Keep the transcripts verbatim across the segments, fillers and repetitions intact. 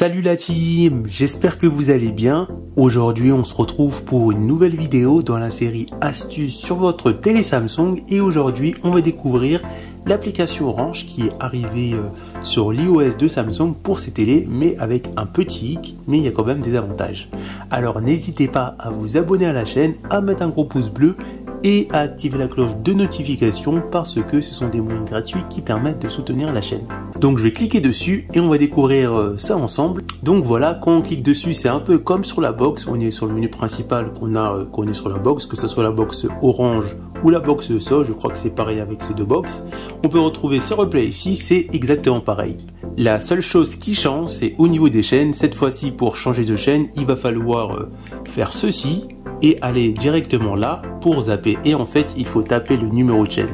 Salut la team, j'espère que vous allez bien. Aujourd'hui on se retrouve pour une nouvelle vidéo dans la série astuces sur votre télé Samsung et aujourd'hui on va découvrir l'application Orange qui est arrivée sur l'iOS de Samsung pour ses télés, mais avec un petit hic, mais il y a quand même des avantages. Alors n'hésitez pas à vous abonner à la chaîne, à mettre un gros pouce bleu et à activer la cloche de notification parce que ce sont des moyens gratuits qui permettent de soutenir la chaîne. Donc je vais cliquer dessus et on va découvrir ça ensemble. Donc voilà, quand on clique dessus, c'est un peu comme sur la box, on est sur le menu principal qu'on a qu'on est sur la box, que ce soit la box Orange ou la box Sosh, je crois que c'est pareil avec ces deux box. On peut retrouver ce replay ici, c'est exactement pareil. La seule chose qui change, c'est au niveau des chaînes. Cette fois-ci, pour changer de chaîne, il va falloir faire ceci et aller directement là pour zapper, et en fait il faut taper le numéro de chaîne.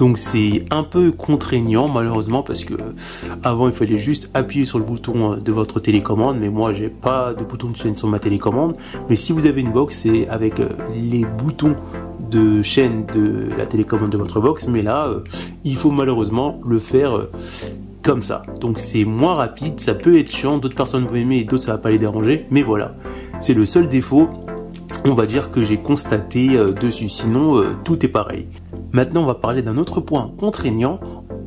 Donc c'est un peu contraignant malheureusement parce que avant il fallait juste appuyer sur le bouton de votre télécommande, mais moi j'ai pas de bouton de chaîne sur ma télécommande. Mais si vous avez une box, c'est avec les boutons de chaîne de la télécommande de votre box, mais là il faut malheureusement le faire comme ça, donc c'est moins rapide, ça peut être chiant, d'autres personnes vont aimer et d'autres ça va pas les déranger, mais voilà, c'est le seul défaut on va dire que j'ai constaté euh, dessus, sinon euh, tout est pareil. Maintenant on va parler d'un autre point contraignant.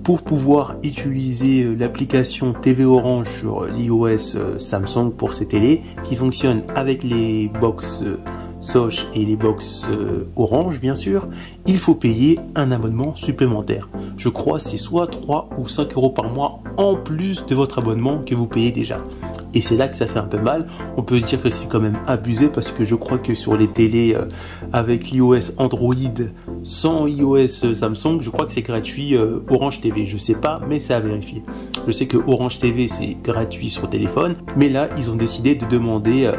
Pour pouvoir utiliser euh, l'application T V Orange sur euh, l'iOS euh, Samsung pour ses télés qui fonctionne avec les box euh, Sosh et les box euh, Orange bien sûr, il faut payer un abonnement supplémentaire. Je crois c'est soit trois ou cinq euros par mois en plus de votre abonnement que vous payez déjà. Et c'est là que ça fait un peu mal. On peut se dire que c'est quand même abusé parce que je crois que sur les télés euh, avec l'iOS Android sans iOS Samsung, je crois que c'est gratuit euh, Orange T V. Je sais pas, mais c'est à vérifier. Je sais que Orange T V c'est gratuit sur téléphone, mais là ils ont décidé de demander euh,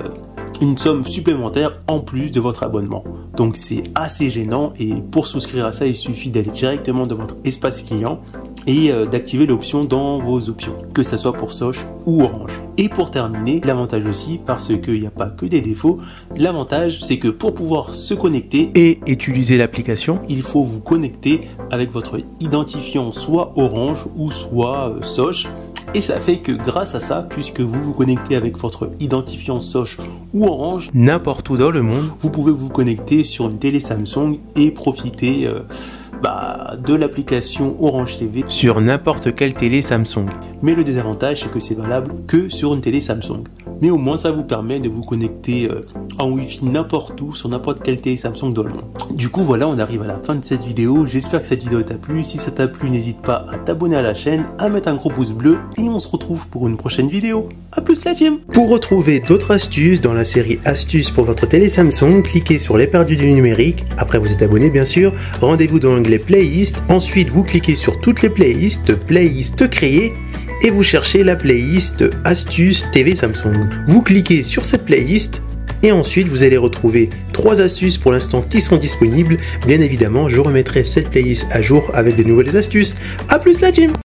une somme supplémentaire en plus de votre abonnement. Donc c'est assez gênant, et pour souscrire à ça, il suffit d'aller directement dans votre espace client et euh, d'activer l'option dans vos options, que ce soit pour Sosh ou Orange. Et pour terminer, l'avantage aussi, parce qu'il n'y a pas que des défauts, l'avantage c'est que pour pouvoir se connecter et utiliser l'application, il faut vous connecter avec votre identifiant soit Orange ou soit euh, Sosh. Et ça fait que grâce à ça, puisque vous vous connectez avec votre identifiant Sosh ou Orange, n'importe où dans le monde, vous pouvez vous connecter sur une télé Samsung et profiter euh, bah, de l'application Orange T V sur n'importe quelle télé Samsung. Mais le désavantage, c'est que c'est valable que sur une télé Samsung. Mais au moins, ça vous permet de vous connecter euh, en Wi-Fi n'importe où, sur n'importe quelle télé Samsung dans le monde. Du coup, voilà, on arrive à la fin de cette vidéo. J'espère que cette vidéo t'a plu. Si ça t'a plu, n'hésite pas à t'abonner à la chaîne, à mettre un gros pouce bleu, et on se retrouve pour une prochaine vidéo. A plus la team! Pour retrouver d'autres astuces dans la série astuces pour votre télé Samsung, cliquez sur Les Perdus du numérique. Après, vous êtes abonné, bien sûr. Rendez-vous dans l'onglet playlist. Ensuite, vous cliquez sur toutes les playlists, playlist créée, et vous cherchez la playlist astuces T V Samsung. Vous cliquez sur cette playlist et ensuite vous allez retrouver trois astuces pour l'instant qui sont disponibles. Bien évidemment, je remettrai cette playlist à jour avec de nouvelles astuces. A plus la team!